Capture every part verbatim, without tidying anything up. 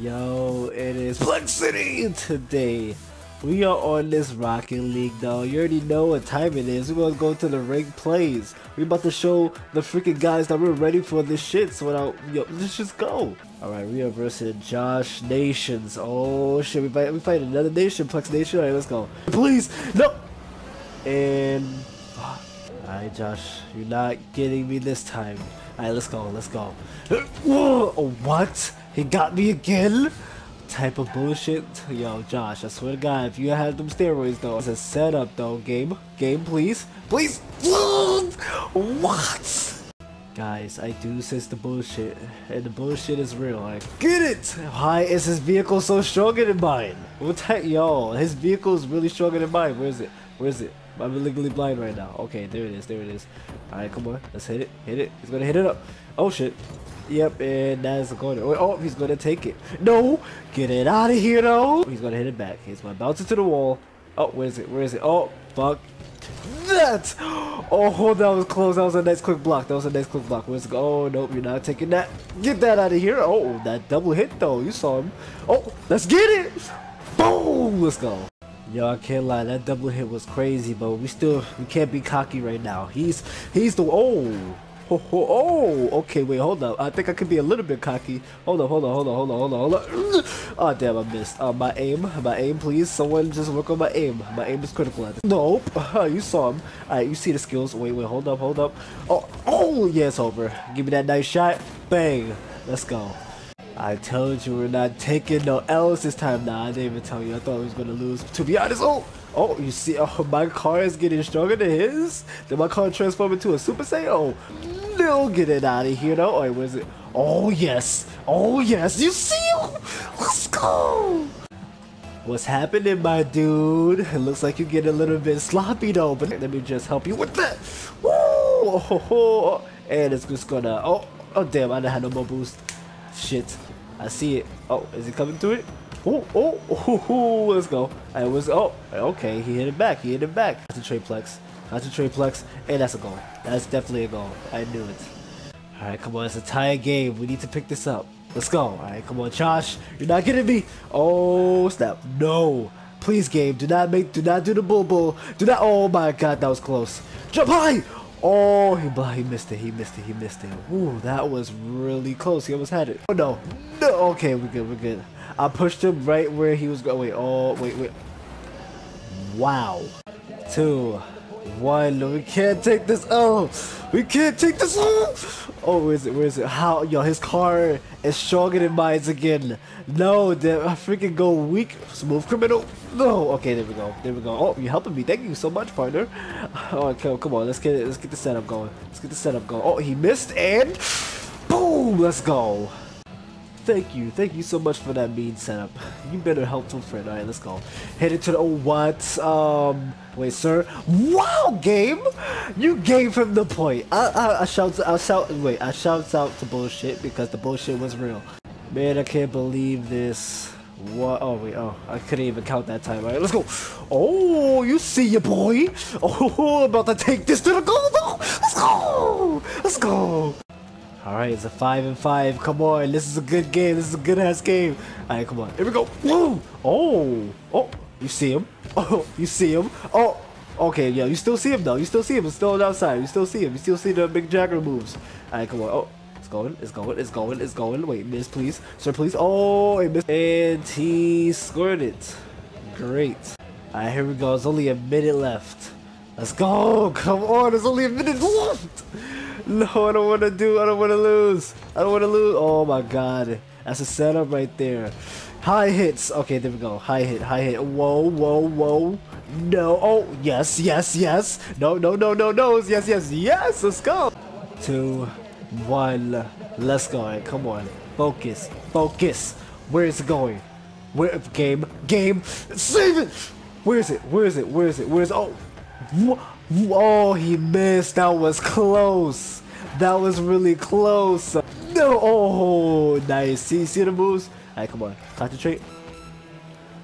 Yo, it is Plex City today. We are on this Rocket League though. You already know what time it is. We're gonna go to the ring plays. We're about to show the freaking guys that we're ready for this shit. So without, yo, let's just go. Alright, we are versus Josh Nations. Oh shit, we fight we fight another nation, Plex Nation. Alright, let's go. Please! No! And alright, Josh, you're not getting me this time. Alright, let's go, let's go. Whoa! Oh, what? He got me again? Type of bullshit. Yo, Josh, I swear to God, if you had them steroids though. It's a setup though. Game. Game, please. Please. What? Guys, I do sense the bullshit. And the bullshit is real. I get it! Why is his vehicle so stronger than mine? What type? Yo, his vehicle is really stronger than mine. Where is it? Where is it? I'm legally blind right now. Okay, there it is. There it is. Alright, come on. Let's hit it. Hit it. He's gonna hit it up. Oh shit. Yep, and that is the corner. Oh, he's gonna take it. No! Get it out of here, though! He's gonna hit it back. He's gonna bounce it to the wall. Oh, where is it? Where is it? Oh, fuck. That! Oh, that was close. That was a nice quick block. That was a nice quick block. Where's it go? Oh, nope, you're not taking that. Get that out of here. Oh, that double hit, though. You saw him. Oh, let's get it! Boom! Let's go. Yo, I can't lie, that double hit was crazy, but we still we can't be cocky right now. He's he's the oh oh, oh okay wait hold up. I think I could be a little bit cocky. Hold up, hold up, hold up, hold up, hold up, hold up. Oh damn, I missed. Uh, my aim, my aim, please. Someone just work on my aim. My aim is critical at this. Nope. You saw him. Alright, you see the skills. Wait, wait, hold up, hold up. Oh oh yeah, it's over. Give me that nice shot. Bang. Let's go. I told you we're not taking no L's this time. Nah, I didn't even tell you. I thought I was gonna lose. To be honest, oh, oh, you see, oh, my car is getting stronger than his. Did my car transform into a Super Saiyan? Oh, no, get it out of here, though. Wait, was it? Oh yes, oh yes. You see, let's go. What's happening, my dude? It looks like you get a little bit sloppy though. But let me just help you with that. Woo! Oh, ho, ho. And it's just gonna. Oh, oh, damn! I didn't have no more boost. Shit. I see it. Oh, is it coming to it? Oh, oh, oh, oh, let's go. I was, oh, okay. He hit it back. He hit it back. That's a Plex. That's a Plex. Hey, that's a goal. That's definitely a goal. I knew it. All right, come on. It's a tie game. We need to pick this up. Let's go. All right, come on, Josh. You're not getting me. Oh, snap. No. Please, game. Do not make, do not do the bull bull. Do not, oh my God, that was close. Jump high. Oh, he, he missed it. He missed it. He missed it. Ooh, that was really close. He almost had it. Oh, no. No. Okay, we're good. We're good. I pushed him right where he was going. Wait, oh, wait, wait. Wow. Two, one. We can't take this. Oh, we can't take this. Oh, oh where is it? Where is it? How? Yo, his car is stronger than mine again. No, damn, I freaking go weak. Smooth criminal. No. Okay, there we go. There we go. Oh, you're helping me. Thank you so much, partner. Oh, okay, come on. Let's get it. Let's get the setup going. Let's get the setup going. Oh, he missed and boom. Let's go. Thank you. Thank you so much for that mean setup. You've been a helpful friend. Alright, let's go. Hit it to the oh what? Um wait, sir. Wow, game! You gave him the point. I I I shout I shout wait, I shouts out to bullshit because the bullshit was real. Man, I can't believe this. What? Oh wait, oh, I couldn't even count that time. Alright, let's go. Oh, you see your boy. Oh, about to take this to the goal though. Let's go! Let's go! Alright, it's a five and five. Come on, this is a good game. This is a good ass game. Alright, come on. Here we go. Woo! Oh! Oh! You see him? Oh! You see him? Oh! Okay, yeah, you still see him though. You still see him. It's still on the outside. You still see him. You still see the big Jagger moves. Alright, come on. Oh! It's going. It's going. It's going. It's going. Wait, miss, please. Sir, please. Oh! It missed. And he scored it. Great. Alright, here we go. There's only a minute left. Let's go! Come on! There's only a minute left! No, I don't want to do. I don't want to lose. I don't want to lose. Oh my God, that's a setup right there. High hits. Okay, there we go. High hit. High hit. Whoa, whoa, whoa. No. Oh, yes, yes, yes. No, no, no, no, no. Yes, yes, yes. Let's go. Two, one. Let's go. Right, come on. Focus. Focus. Where is it going? Where? Game. Game. Save it. Where is it? Where is it? Where is it? Where is? Oh. What? Oh, he missed. That was close. That was really close. No. Oh, nice. See, see the moves? Alright, come on. Concentrate.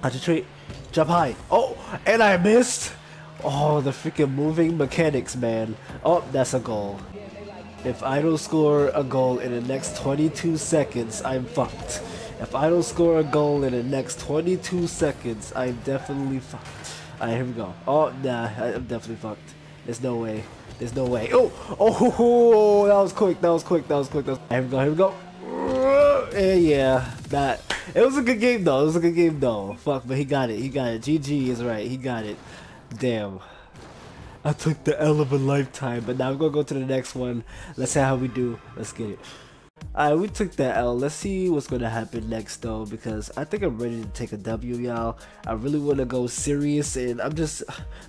Concentrate. Jump high. Oh, and I missed. Oh, the freaking moving mechanics, man. Oh, that's a goal. If I don't score a goal in the next twenty-two seconds, I'm fucked. If I don't score a goal in the next twenty-two seconds, I'm definitely fucked. Alright, here we go. Oh, nah, I'm definitely fucked. There's no way. There's no way. Oh, oh, oh, that was quick. That was quick. That was quick. That was... Here we go. Here we go. Yeah, yeah, that. It was a good game though. It was a good game though. Fuck, but he got it. He got it. G G is right. He got it. Damn. I took the L of a lifetime. But now we're gonna go to the next one. Let's see how we do. Let's get it. Alright, we took that L. Let's see what's gonna happen next though, because I think I'm ready to take a W, y'all. I really wanna go serious, and I'm just,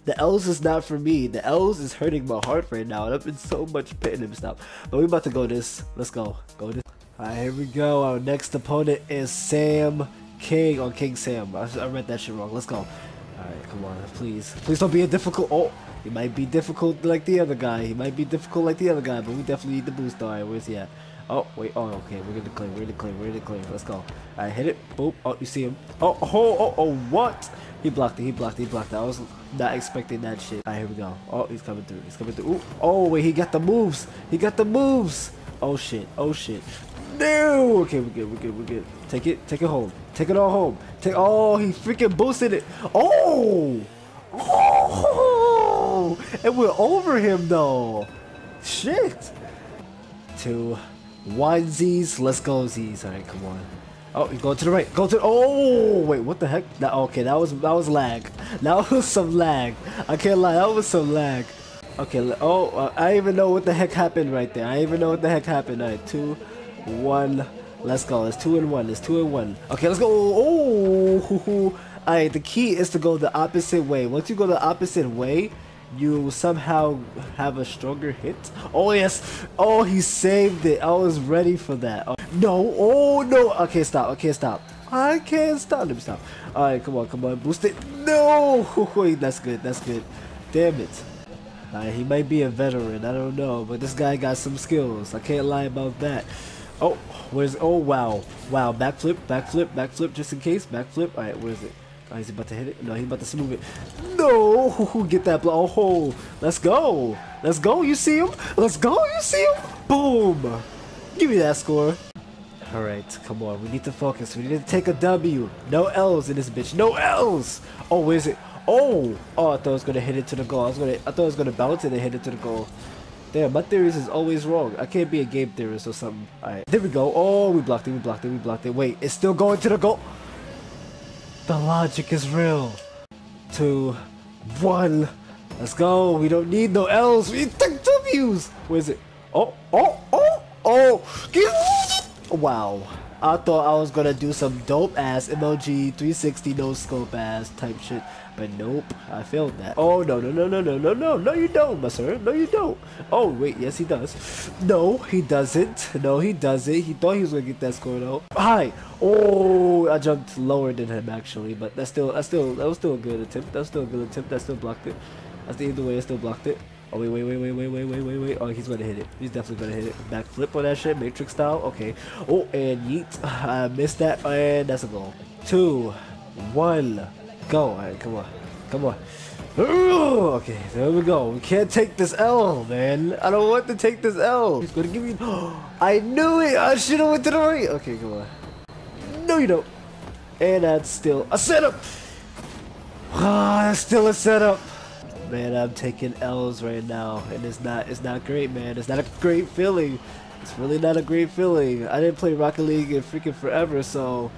the L's is not for me. The L's is hurting my heart right now, and I'm in so much pain. And stop. But we're about to go this. Let's go. Go this. Alright, here we go. Our next opponent is Sam King, or King Sam. I, I read that shit wrong. Let's go. Alright, come on, please. Please don't be a difficult. Oh, he might be difficult like the other guy. He might be difficult like the other guy, but we definitely need the boost. Alright, where's he at? Oh, wait, oh, okay, we're gonna claim, we're gonna claim, we're gonna claim, let's go. I hit it, boop, oh, you see him. Oh, oh, oh, oh, what? He blocked it, he blocked it, he blocked it. I was not expecting that shit. Alright, here we go. Oh, he's coming through, he's coming through. Ooh, oh, wait, he got the moves, he got the moves. Oh, shit, oh, shit. No! Okay, we're good, we're good, we're good. Take it, take it home, take it all home. Take, oh, he freaking boosted it. Oh! Oh! And we're over him, though. Shit. Two. One Z's, let's go Z's. All right, come on. Oh, you go to the right. Go to. Oh, wait, what the heck? That, okay, that was that was lag. That was some lag. I can't lie, that was some lag. Okay. Oh, uh, I even know what the heck happened right there. I even know what the heck happened. All right, two, one. Let's go. It's two and one. It's two and one. Okay, let's go. Oh, all right. The key is to go the opposite way. Once you go the opposite way, you somehow have a stronger hit. Oh yes! Oh, he saved it. I was ready for that. Oh, no! Oh no! I can't stop. I can't stop. I can't stop. Let me stop. All right, come on, come on, boost it. No! That's good. That's good. Damn it! All right, he might be a veteran. I don't know, but this guy got some skills. I can't lie about that. Oh, where's? Oh wow! Wow! Backflip! Backflip! Backflip! Just in case. Backflip. All right, where is it? Oh, he's about to hit it. No, he's about to smooth it. No, get that blow. Oh, let's go. Let's go. You see him? Let's go. You see him? Boom. Give me that score. All right, come on. We need to focus. We need to take a W. No L's in this bitch. No L's. Oh, where is it? Oh, oh, I thought I was gonna hit it to the goal. I was gonna. I thought I was gonna bounce it and hit it to the goal. Damn, my theories is always wrong. I can't be a game theorist or something. All right, there we go. Oh, we blocked it. We blocked it. We blocked it. Wait, it's still going to the goal. The logic is real. Two, one, let's go. We don't need no L's. We take W's. Where's it? Oh, oh, oh, oh. Wow. I thought I was gonna do some dope ass M L G three sixty no scope ass type shit, but nope. I failed that. Oh no no no no no no no no you don't, my sir. No you don't. Oh wait, yes he does. No he doesn't. No he doesn't. He thought he was gonna get that score though. Hi. Oh, I jumped lower than him actually, but that's still that's still that was still a good attempt. That was still a good attempt. That still blocked it. That's either way. I still blocked it. Oh wait wait wait wait wait wait wait wait wait! Oh, he's gonna hit it. He's definitely gonna hit it. Backflip on that shit, Matrix style. Okay. Oh, and yeet. I missed that, and that's a goal. Two, one, go! Alright, come on, come on. Okay, there we go. We can't take this L, man. I don't want to take this L. He's gonna give me. I knew it. I should have went to the right. Okay, come on. No, you don't. And that's still a setup. Ah, that's still a setup. Man, I'm taking L's right now, and it's not it's not great, man. It's not a great feeling. It's really not a great feeling. I didn't play Rocket League in freaking forever, so...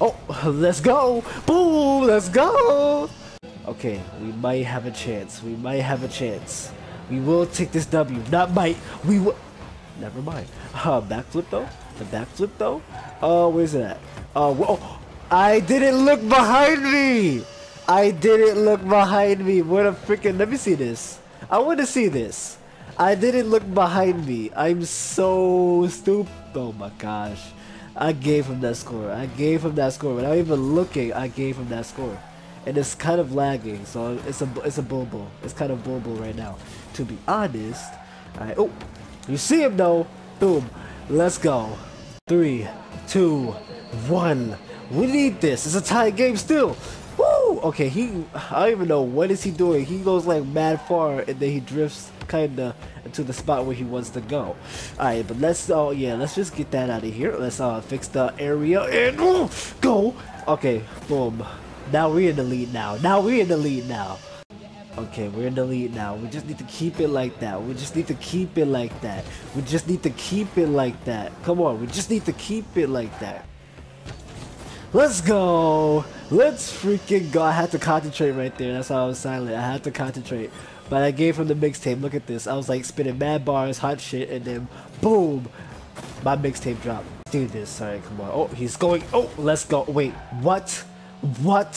Oh, let's go! Boom! Let's go! Okay, we might have a chance. We might have a chance. We will take this W. Not might. We will... Never mind. Uh, backflip, though? The backflip, though? Oh, uh, where's it at? Uh, oh, I didn't look behind me! I didn't look behind me. What a freaking... Let me see this. I want to see this. I didn't look behind me. I'm so stupid. Oh my gosh. I gave him that score. I gave him that score. Without even looking, I gave him that score. And it's kind of lagging. So it's a it's a boo-boo. It's kind of boo-boo right now, to be honest. All right. Oh, you see him though. Boom. Let's go. Three, two, one. We need this. It's a tie game still. Woo! okay, he, I don't even know what is he doing. He goes like mad far and then he drifts kinda to the spot where he wants to go. Alright, but let's, oh yeah, let's just get that out of here. Let's uh fix the area and oh, go. Okay, boom. Now we're in the lead now. Now we're in the lead now. Okay, we're in the lead now. We just need to keep it like that. We just need to keep it like that. We just need to keep it like that. Come on, we just need to keep it like that. Let's go! Let's freaking go! I had to concentrate right there. That's why I was silent. I had to concentrate. But I gave him the mixtape. Look at this. I was like spinning mad bars, hot shit, and then boom! My mixtape dropped. Do this. Sorry, come on. Oh, he's going. Oh, let's go. Wait, what? What?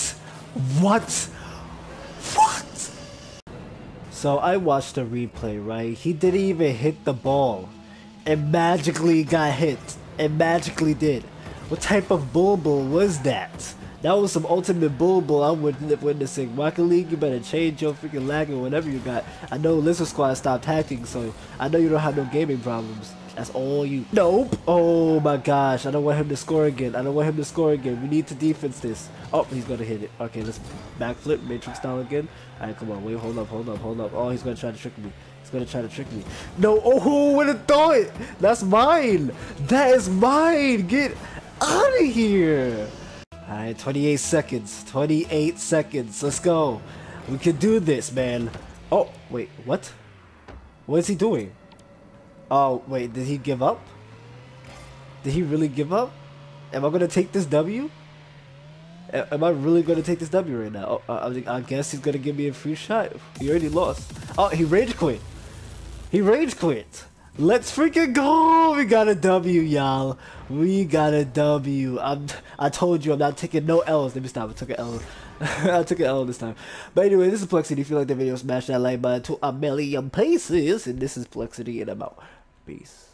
What? What? So I watched the replay, right? He didn't even hit the ball. It magically got hit. It magically did. What type of bull bull was that? That was some ultimate bull bull I wouldn't witnessing. Waka League, you better change your freaking lag or whatever you got. I know Lizard Squad stopped hacking, so I know you don't have no gaming problems. That's all you. Nope. Oh my gosh. I don't want him to score again. I don't want him to score again. We need to defense this. Oh, he's going to hit it. Okay, let's backflip. Matrix style again. Alright, come on. Wait, hold up, hold up, hold up. Oh, he's going to try to trick me. He's going to try to trick me. No. Oh, what a thought. That's mine. That is mine. Get out of here. Alright, twenty-eight seconds. twenty-eight seconds. Let's go. We can do this, man. Oh, wait. What? What is he doing? Oh, wait. Did he give up? Did he really give up? Am I going to take this W? A am I really going to take this W right now? Oh, I, I guess he's going to give me a free shot. He already lost. Oh, he rage quit. He rage quit. Let's freaking go! We got a W, y'all. We got a W. I'm, I told you I'm not taking no L's. Let me stop. I took an L. I took an L this time. But anyway, this is Plexity. If you like the video, smash that like button to a million pieces. And this is Plexity, and I'm out. Peace.